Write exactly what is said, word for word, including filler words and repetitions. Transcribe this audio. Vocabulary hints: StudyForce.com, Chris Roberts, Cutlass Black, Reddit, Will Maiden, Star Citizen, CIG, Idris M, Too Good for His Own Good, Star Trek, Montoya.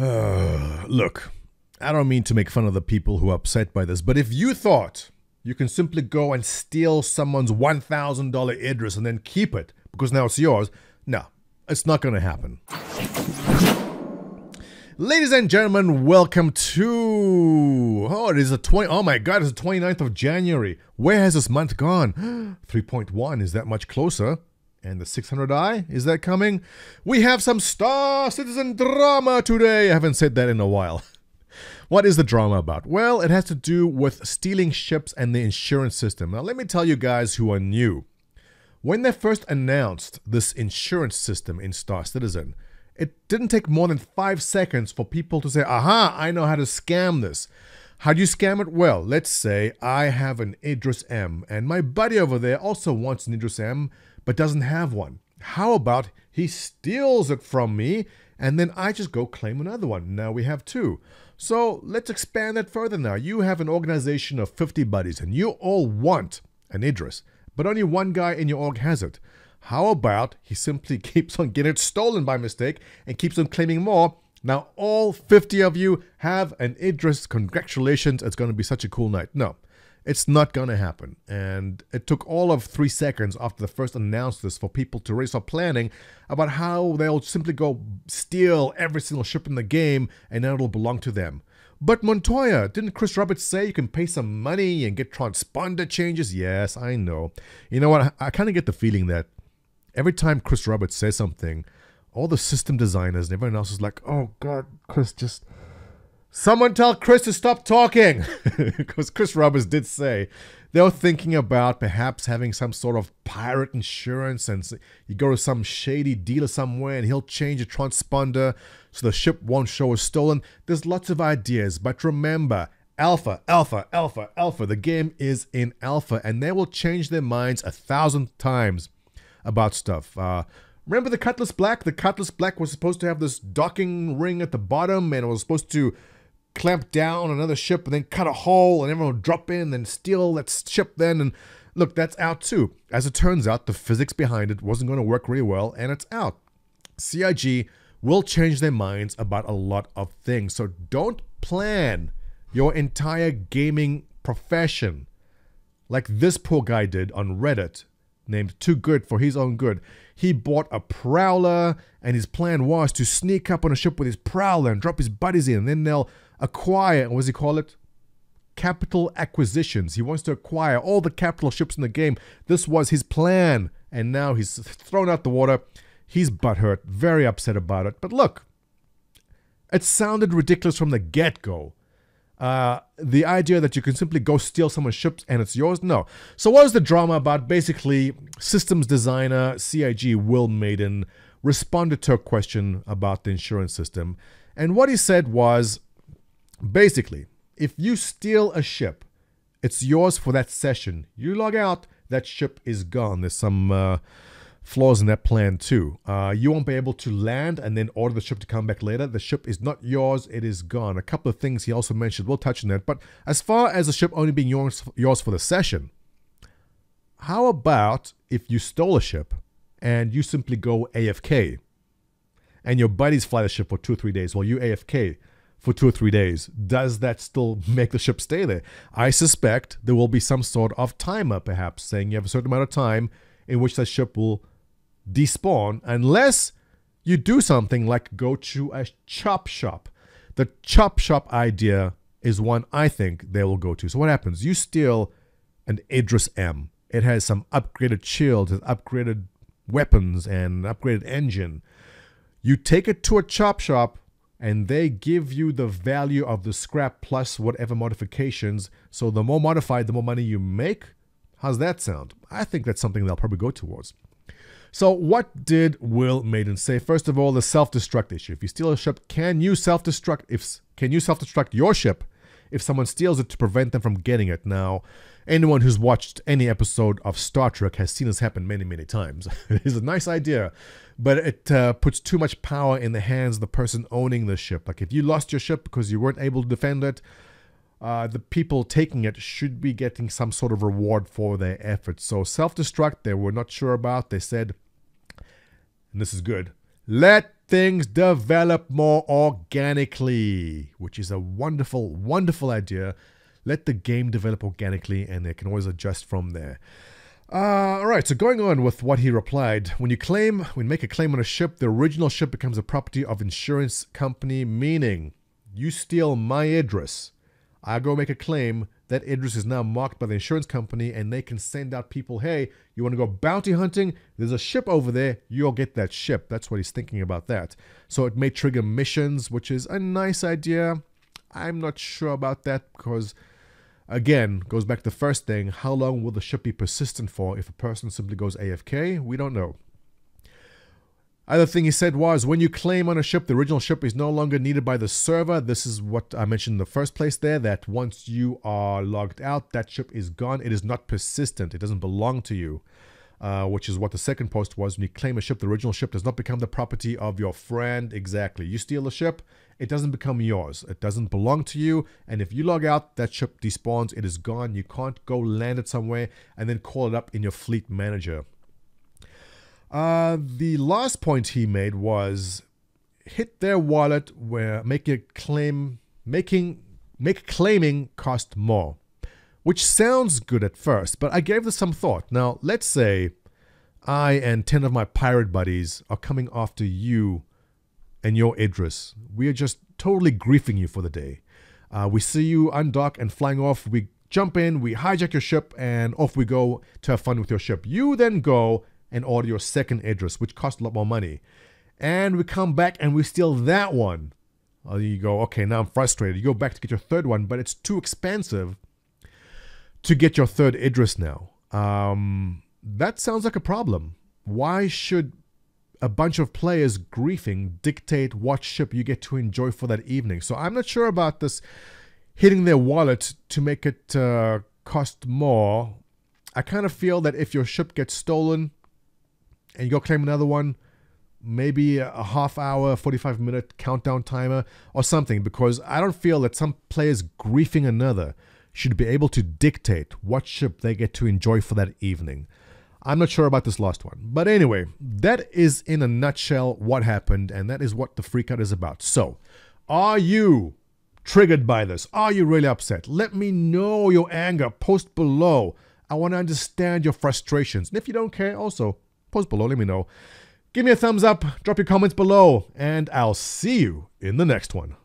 Look, I don't mean to make fun of the people who are upset by this, but if you thought you can simply go and steal someone's one thousand dollar Idris and then keep it because now it's yours, no, it's not going to happen. Ladies and gentlemen, welcome to... Oh, it is the twenty... Oh my God, it's the twenty-ninth of January. Where has this month gone? three point one is that much closer. And the six hundred i, is that coming? We have some Star Citizen drama today. I haven't said that in a while. What is the drama about? Well, it has to do with stealing ships and the insurance system. Now, let me tell you guys who are new. When they first announced this insurance system in Star Citizen, it didn't take more than five seconds for people to say, aha, I know how to scam this. How do you scam it? Well, let's say I have an Idris M, and my buddy over there also wants an Idris M, but doesn't have one. How about he steals it from me and then I just go claim another one? Now we have two. So let's expand that further now. You have an organization of fifty buddies and you all want an Idris, but only one guy in your org has it. How about he simply keeps on getting it stolen by mistake and keeps on claiming more? Now all fifty of you have an Idris. Congratulations, it's going to be such a cool night. No. It's not going to happen, and it took all of three seconds after the first announced this for people to really start planning about how they'll simply go steal every single ship in the game, and then it'll belong to them. But Montoya, didn't Chris Roberts say you can pay some money and get transponder changes? Yes, I know. You know what, I kind of get the feeling that every time Chris Roberts says something, all the system designers and everyone else is like, oh God, Chris just... Someone tell Chris to stop talking, because Chris Roberts did say they were thinking about perhaps having some sort of pirate insurance, and you go to some shady dealer somewhere and he'll change a transponder so the ship won't show as stolen. There's lots of ideas, but remember, alpha, alpha, alpha, alpha. The game is in alpha, and they will change their minds a thousand times about stuff. Uh, remember the Cutlass Black? The Cutlass Black was supposed to have this docking ring at the bottom, and it was supposed to clamp down another ship and then cut a hole and everyone would drop in and steal that ship then. And look, that's out too. As it turns out, the physics behind it wasn't going to work really well, and it's out. C I G will change their minds about a lot of things, so don't plan your entire gaming profession like this poor guy did on Reddit named Too Good for His Own Good. He bought a prowler, and his plan was to sneak up on a ship with his prowler and drop his buddies in, and then they'll acquire, what does he call it? Capital acquisitions. He wants to acquire all the capital ships in the game. This was his plan, and now he's thrown out the water. He's butthurt, very upset about it. But look, it sounded ridiculous from the get-go. Uh, the idea that you can simply go steal someone's ships and it's yours? No. So what is the drama about? Basically, systems designer C I G Will Maiden responded to a question about the insurance system. And what he said was, basically, if you steal a ship, it's yours for that session. You log out, that ship is gone. There's some uh, flaws in that plan too. Uh, you won't be able to land and then order the ship to come back later. The ship is not yours, it is gone. A couple of things he also mentioned, we'll touch on that. But as far as the ship only being yours, yours for the session, how about if you stole a ship and you simply go A F K and your buddies fly the ship for two or three days while you A F K? For two or three days, does that still make the ship stay there? I suspect there will be some sort of timer, perhaps, saying you have a certain amount of time in which that ship will despawn, unless you do something like go to a chop shop. The chop shop idea is one I think they will go to. So what happens? You steal an Idris M. It has some upgraded shields, upgraded weapons, and upgraded engine. You take it to a chop shop, and they give you the value of the scrap plus whatever modifications. So the more modified, the more money you make. How's that sound? I think that's something they'll probably go towards. So what did Will Maiden say? First of all, the self-destruct issue. If you steal a ship, can you self-destruct if can you self-destruct your ship if someone steals it to prevent them from getting it? Now, anyone who's watched any episode of Star Trek has seen this happen many, many times. It is a nice idea, but it uh, puts too much power in the hands of the person owning the ship. Like, if you lost your ship because you weren't able to defend it, uh, the people taking it should be getting some sort of reward for their efforts. So self-destruct, they were not sure about. They said, and this is good, let things develop more organically, which is a wonderful, wonderful idea. Let the game develop organically and they can always adjust from there. Uh, all right, so going on with what he replied, when you claim, when you make a claim on a ship, the original ship becomes a property of insurance company, meaning you steal my Idris. I go make a claim, that Idris is now marked by the insurance company and they can send out people, hey, you want to go bounty hunting? There's a ship over there, you'll get that ship. That's what he's thinking about that. So it may trigger missions, which is a nice idea. I'm not sure about that because... Again, goes back to the first thing, how long will the ship be persistent for if a person simply goes A F K? We don't know. Other thing he said was, when you claim on a ship, the original ship is no longer needed by the server. This is what I mentioned in the first place there, that once you are logged out, that ship is gone. It is not persistent. It doesn't belong to you, uh, which is what the second post was. When you claim a ship, the original ship does not become the property of your friend. Exactly. You steal the ship. It doesn't become yours. It doesn't belong to you. And if you log out, that ship despawns. It is gone. You can't go land it somewhere and then call it up in your fleet manager. Uh, the last point he made was hit their wallet where making a claim, making, make claiming cost more, which sounds good at first, but I gave this some thought. Now, let's say I and ten of my pirate buddies are coming after you and your Idris. We are just totally griefing you for the day. Uh, we see you undock and flying off. We jump in, we hijack your ship, and off we go to have fun with your ship. You then go and order your second Idris, which costs a lot more money. And we come back and we steal that one. Uh, you go, okay, now I'm frustrated. You go back to get your third one, but it's too expensive to get your third Idris now. Um, that sounds like a problem. Why should a bunch of players griefing dictate what ship you get to enjoy for that evening? So I'm not sure about this hitting their wallet to make it uh, cost more. I kind of feel that if your ship gets stolen and you go claim another one, maybe a half hour, forty-five minute countdown timer or something, because I don't feel that some players griefing another should be able to dictate what ship they get to enjoy for that evening. I'm not sure about this last one. But anyway, that is in a nutshell what happened, and that is what the freakout is about. So, are you triggered by this? Are you really upset? Let me know your anger. Post below. I want to understand your frustrations. And if you don't care, also, post below. Let me know. Give me a thumbs up. Drop your comments below. And I'll see you in the next one.